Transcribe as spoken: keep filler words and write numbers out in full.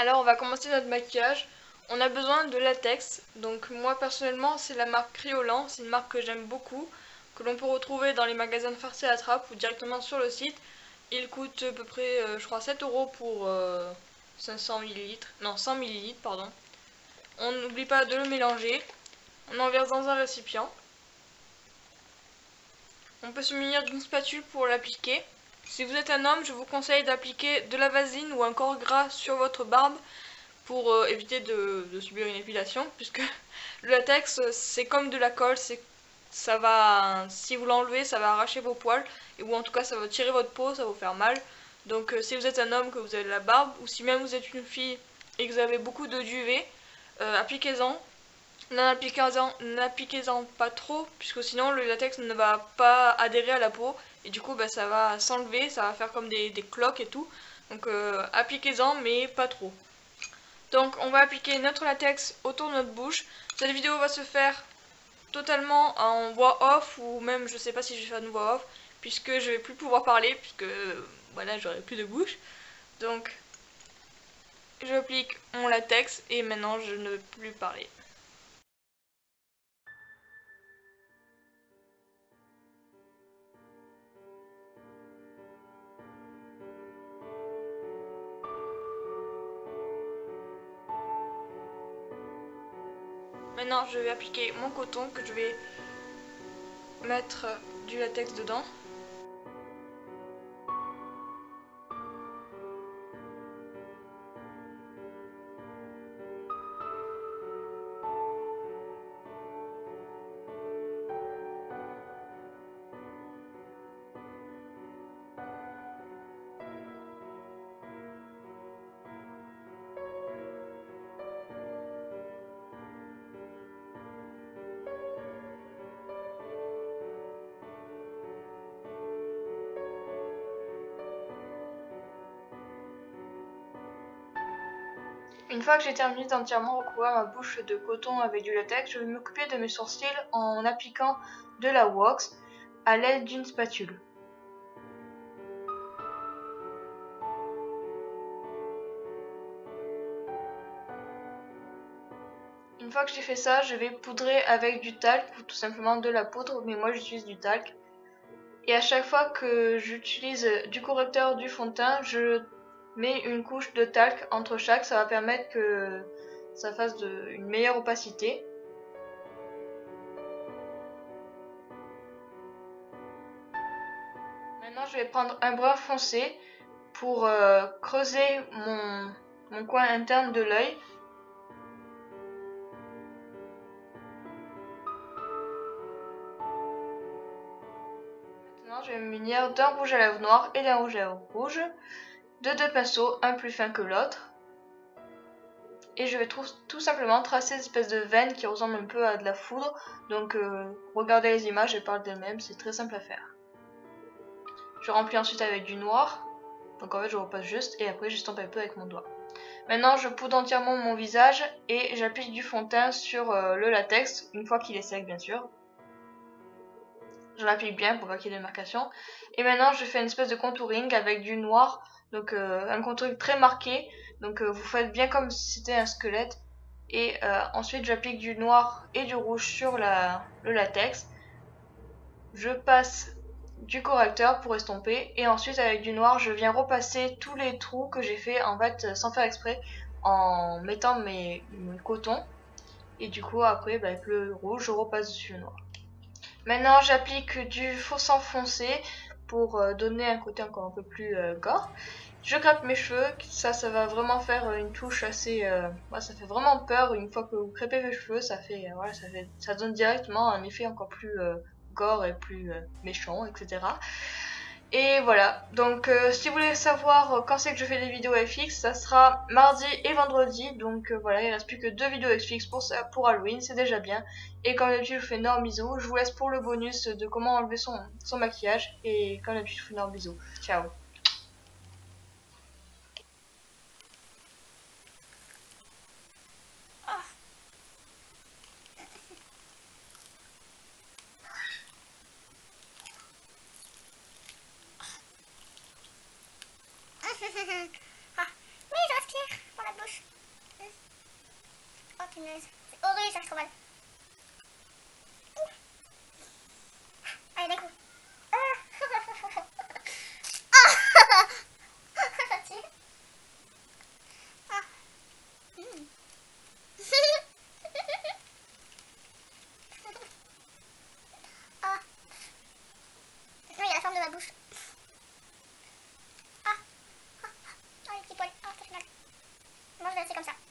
Alors on va commencer notre maquillage. On a besoin de latex, donc moi personnellement c'est la marque Kryolan, c'est une marque que j'aime beaucoup, que l'on peut retrouver dans les magasins de farce et attrape ou directement sur le site. Il coûte à peu près euh, je crois sept euros pour euh, cinq cents millilitres, non cent millilitres pardon. On n'oublie pas de le mélanger, on en verse dans un récipient. On peut se munir d'une spatule pour l'appliquer. Si vous êtes un homme, je vous conseille d'appliquer de la vaseline ou un corps gras sur votre barbe pour euh, éviter de, de subir une épilation, puisque le latex c'est comme de la colle, ça va, si vous l'enlevez ça va arracher vos poils, ou en tout cas ça va tirer votre peau, ça va vous faire mal. Donc euh, si vous êtes un homme, que vous avez de la barbe, ou si même vous êtes une fille et que vous avez beaucoup de duvet, euh, appliquez-en. N'appliquez-en pas trop, puisque sinon le latex ne va pas adhérer à la peau et du coup bah, ça va s'enlever, ça va faire comme des, des cloques et tout. Donc euh, appliquez-en mais pas trop. Donc on va appliquer notre latex autour de notre bouche. Cette vidéo va se faire totalement en voix off, ou même je sais pas si je vais faire une voix off, puisque je vais plus pouvoir parler, puisque euh, voilà, j'aurai plus de bouche. Donc j'applique mon latex et maintenant je ne vais plus parler. Maintenant je vais appliquer mon coton que je vais mettre du latex dedans. Une fois que j'ai terminé d'entièrement recouvrir ma bouche de coton avec du latex, je vais m'occuper de mes sourcils en appliquant de la wax à l'aide d'une spatule. Une fois que j'ai fait ça, je vais poudrer avec du talc ou tout simplement de la poudre, mais moi j'utilise du talc. Et à chaque fois que j'utilise du correcteur, du fond de teint, je mets une couche de talc entre chaque, ça va permettre que ça fasse de, une meilleure opacité. Maintenant je vais prendre un brun foncé pour euh, creuser mon, mon coin interne de l'œil. Maintenant je vais me munir d'un rouge à lèvres noir et d'un rouge à lèvres rouge, de deux pinceaux, un plus fin que l'autre, et je vais tout simplement tracer des espèces de veines qui ressemblent un peu à de la foudre. Donc euh, regardez les images, elles parlent d'elles-mêmes, c'est très simple à faire. Je remplis ensuite avec du noir, donc en fait je repasse juste et après j'estompe un peu avec mon doigt. Maintenant je poudre entièrement mon visage et j'applique du fond de teint sur euh, le latex, une fois qu'il est sec bien sûr. Je l'applique bien pour pas qu'il y ait de marcations. Et maintenant je fais une espèce de contouring avec du noir. Donc euh, un contour très marqué, donc euh, vous faites bien comme si c'était un squelette. Et euh, ensuite j'applique du noir et du rouge sur la, le latex. Je passe du correcteur pour estomper. Et ensuite avec du noir je viens repasser tous les trous que j'ai fait en fait sans faire exprès, en mettant mes, mes cotons. Et du coup après bah, avec le rouge je repasse dessus le noir. Maintenant j'applique du faux sang foncé pour donner un côté encore un peu plus euh, gore. Je crêpe mes cheveux, ça ça va vraiment faire une touche assez... Euh, ouais, ça fait vraiment peur une fois que vous crêpez vos cheveux, ça fait, euh, voilà, ça fait ça donne directement un effet encore plus euh, gore et plus euh, méchant, et cetera. Et voilà, donc euh, si vous voulez savoir quand c'est que je fais des vidéos F X, ça sera mardi et vendredi, donc euh, voilà, il ne reste plus que deux vidéos F X pour, pour Halloween, c'est déjà bien. Et comme d'habitude, je vous fais énorme bisous, je vous laisse pour le bonus de comment enlever son, son maquillage, et comme d'habitude, je vous fais énorme bisous, ciao. Ah, mais il doit se clear dans la bouche. punaise. C'est horrible, ça se mal. Allez, d'un coup. Comme ça.